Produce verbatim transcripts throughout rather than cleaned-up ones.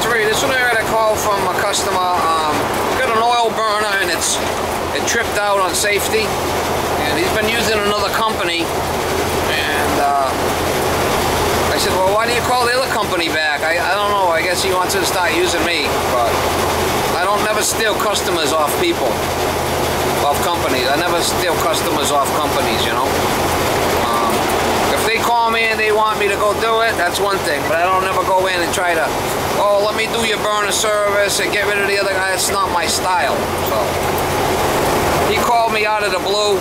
twenty twenty-three. This one I had a call from a customer. Um, he's got an oil burner and it's it tripped out on safety, and he's been using another company. And uh, I said, well, why do you call the other company back? I, I don't know. I guess he wants to start using me, but I don't never steal customers off people, off companies. I never steal customers off companies, you know. And they want me to go do it, that's one thing, but I don't ever go in and try to, oh, let me do your burner service and get rid of the other guy. That's not my style. So he called me out of the blue,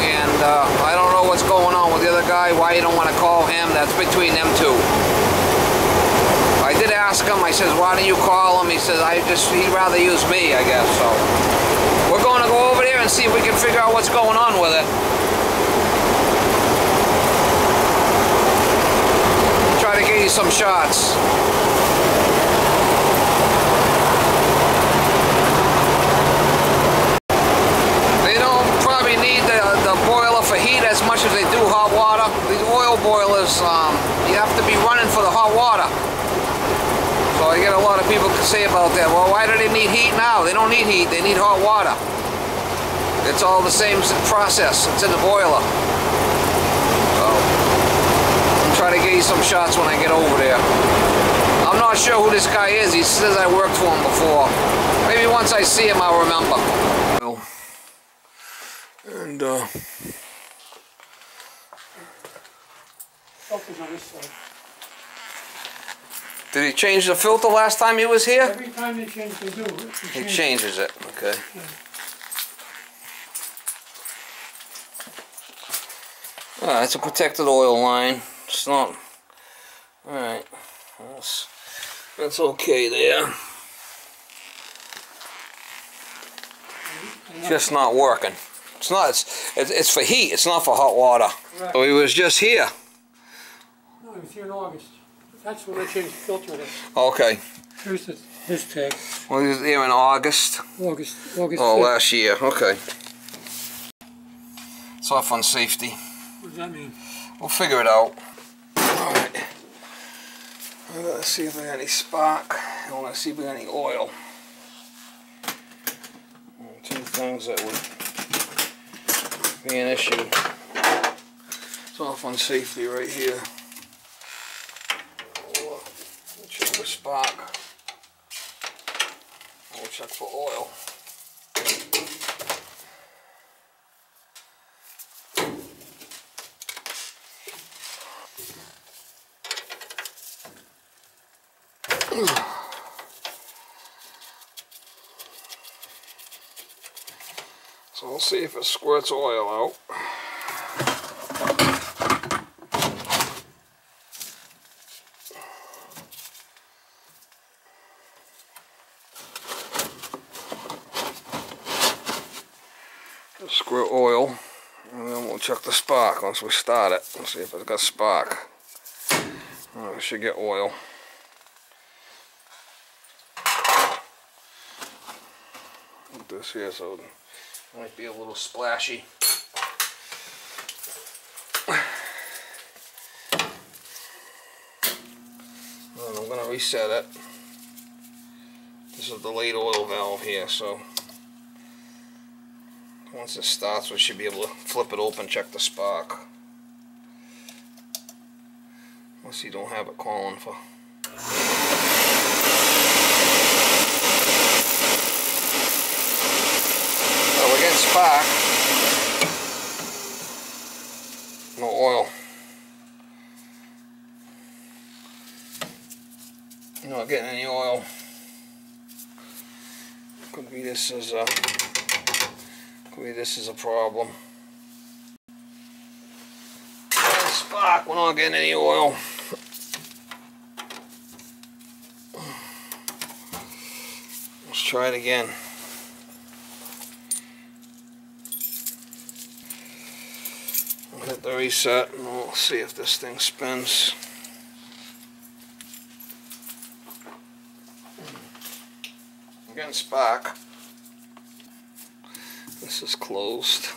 and uh, I don't know what's going on with the other guy, why you don't want to call him. That's between them two. I did ask him, I says, why do you call him? He says, I just, he'd rather use me, I guess. So we're going to go over there and see if we can figure out what's going on with it. Try to get you some shots. They don't probably need the, the boiler for heat as much as they do hot water. These oil boilers, um, you have to be running for the hot water. So I get a lot of people to say about that. Well, why do they need heat now? They don't need heat. They need hot water. It's all the same process. It's in the boiler. Try to get you some shots when I get over there. I'm not sure who this guy is. He says I worked for him before. Maybe once I see him, I'll remember. Well, and uh, filters on this side. Did he change the filter last time he was here? Every time they change the filter, he changes it. Okay. Yeah. All right, it's a protected oil line. It's not. Alright. That's, that's okay there. It's just not working. It's not. It's, it's for heat. It's not for hot water. Correct. So he was just here. No, he was here in August. That's when I changed the filter there. Okay. Here's the, this tag. Well, he was here in August? August. August. Oh, fifth. Last year. Okay. It's off on safety. What does that mean? We'll figure it out. Alright, I gotta see if I got any spark. I wanna see if we got any oil. Two things that would be an issue. It's off on safety right here. We'll check for spark. We'll check for oil. So we'll see if it squirts oil out. Just squirt oil, and then we'll check the spark once we start it. We'll see if it's got spark. Well, we should get oil. This here, so it might be a little splashy. And I'm gonna reset it. This is the delayed oil valve here, so once it starts, we should be able to flip it open, check the spark. Unless you don't have it calling for. Spark. No oil. Not getting any oil. Could be this is a could be this is a problem. Spark. We're not getting any oil. Let's try it again. Hit the reset and we'll see if this thing spins. I'm getting spark. This is closed.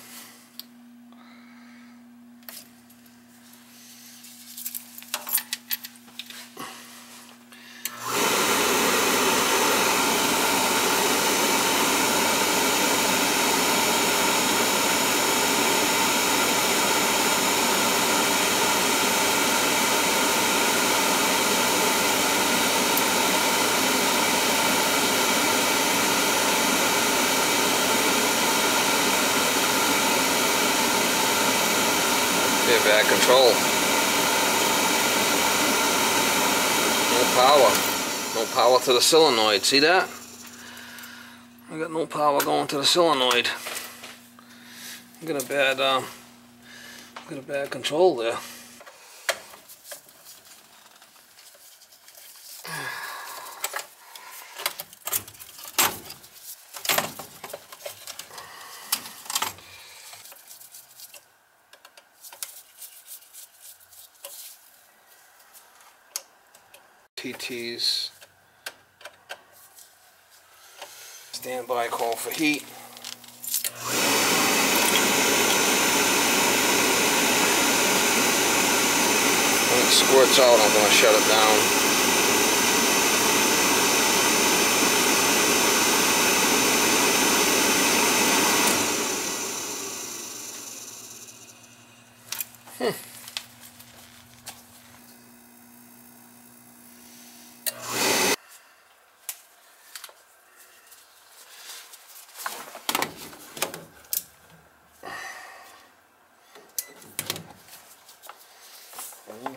of our control. No power. No power to the solenoid. See that? I got no power going to the solenoid. I got a bad, um, got a bad control there. T T's standby call for heat. When it squirts out, I'm going to shut it down. Hmm.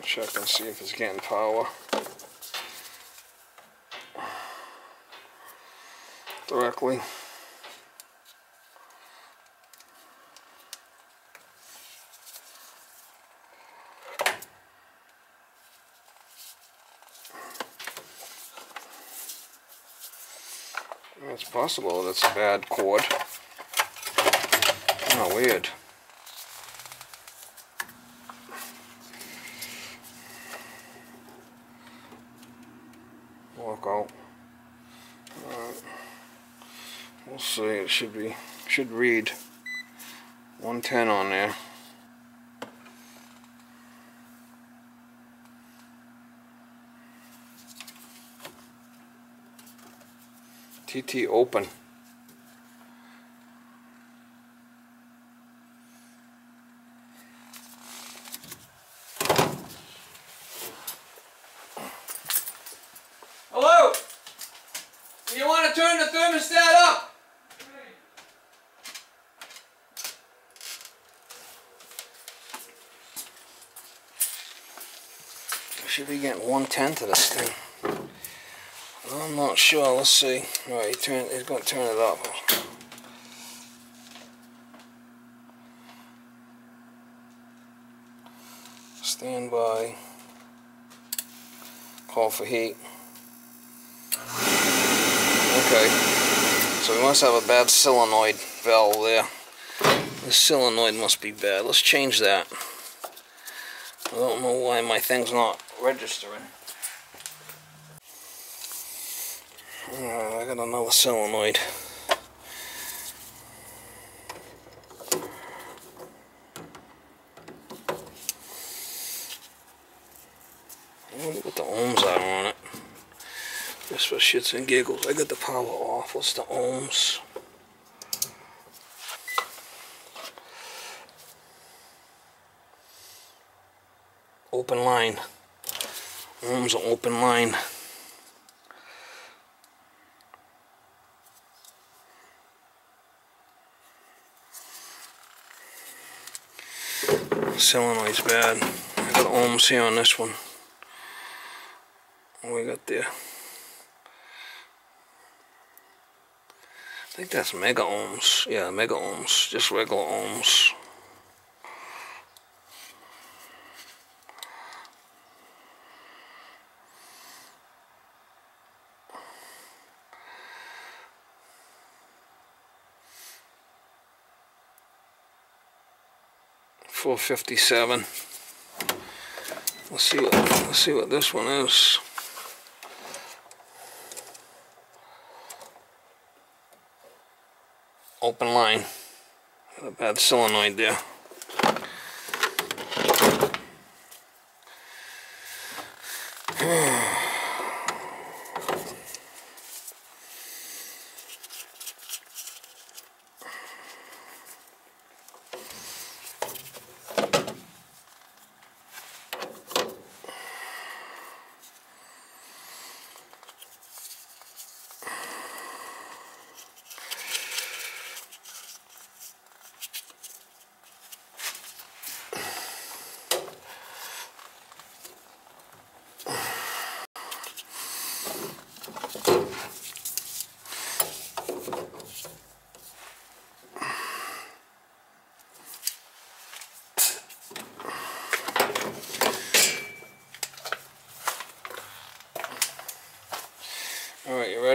Check and see if it's getting power. Directly. It's possible that's a bad cord. Oh, weird. Walk out. Alright. We'll see. It should be should read one ten on there. T T open. You want to turn the thermostat up? Should we get one ten to this thing? I'm not sure. Let's see. All right, he turn, he's going to turn it up. Standby. Call for heat. Okay, so we must have a bad solenoid valve there. The solenoid must be bad. Let's change that. I don't know why my thing's not registering. Alright, I got another solenoid. I wonder what the ohms are on it. Just for shits and giggles. I got the power off. What's the ohms? Open line. Ohms are open line. Solenoid's bad. I got ohms here on this one. What we got there? I think that's mega ohms. Yeah, mega ohms. Just regular ohms. four fifty-seven. Let's see. What, let's see what this one is. Open line. Got a bad solenoid there.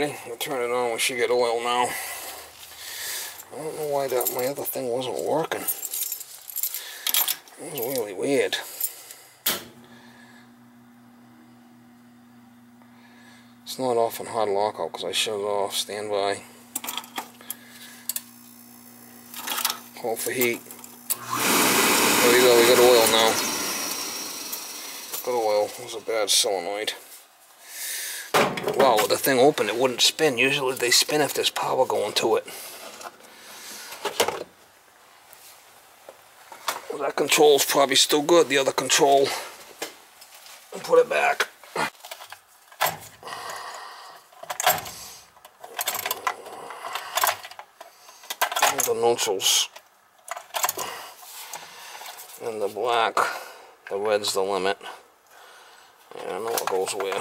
ready? We'll turn it on. We should get oil now. I don't know why that my other thing wasn't working. It was really weird. It's not off on hard lockout because I shut it off. Standby. Call for heat. There we go. We got oil now. Got oil. It was a bad solenoid. Wow, with the thing open, it wouldn't spin. Usually they spin if there's power going to it. Well, that control's probably still good, the other control. And put it back. And the neutrals. And the black. The red's the limit. Yeah, I don't know what goes where.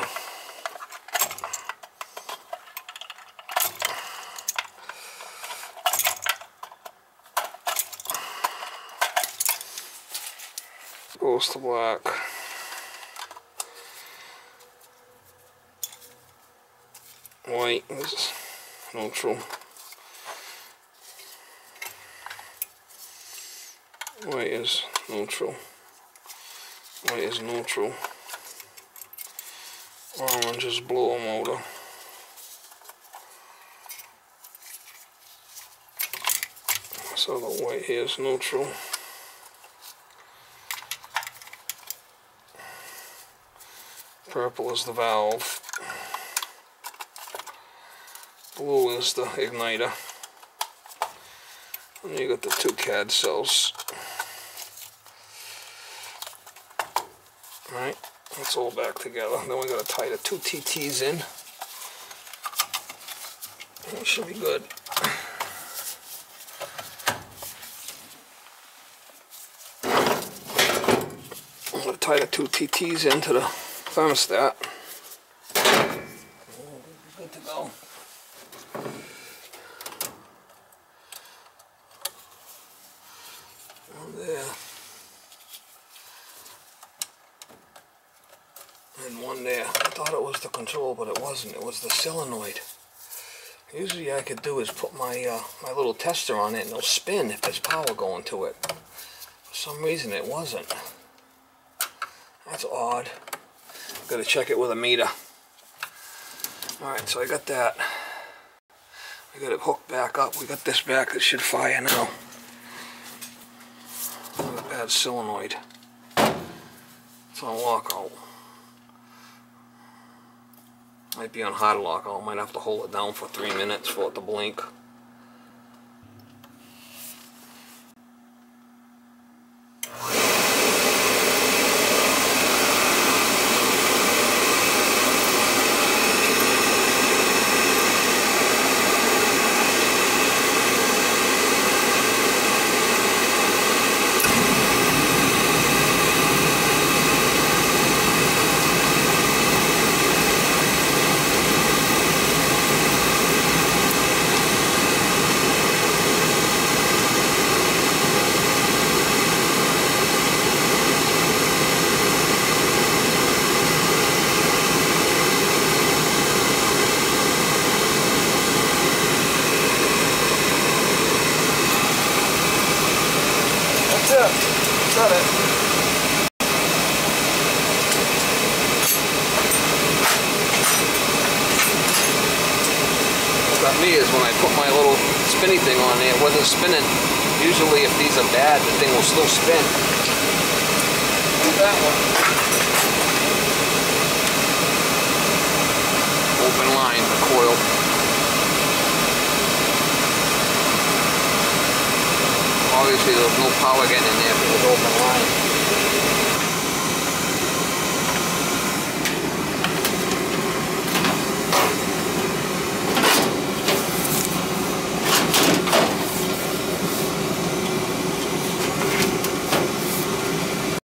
Goes to black. White is neutral. White is neutral. White is neutral. Orange is blower motor. So the white here is neutral. Purple is the valve. Blue is the igniter. And you got the two C A D cells. Alright, that's all back together. Then we're going to tie the two T Ts in. That should be good. I'm going to tie the two T Ts into the thermostat. Good to go. One there. And one there. I thought it was the control, but it wasn't. It was the solenoid. Usually I could do is put my, uh, my little tester on it and it'll spin if there's power going to it. For some reason it wasn't. That's odd. Gotta check it with a meter. Alright, so I got that. I got it hooked back up. We got this back that should fire now. Not a bad solenoid. It's on lockout. Might be on hard lockout. Might have to hold it down for three minutes for it to blink. Got it. What got me is when I put my little spinny thing on there, it wasn't spinning. Usually if these are bad, the thing will still spin. Move that one. Open line, the coil. Obviously, there was no power getting in there if it was open line.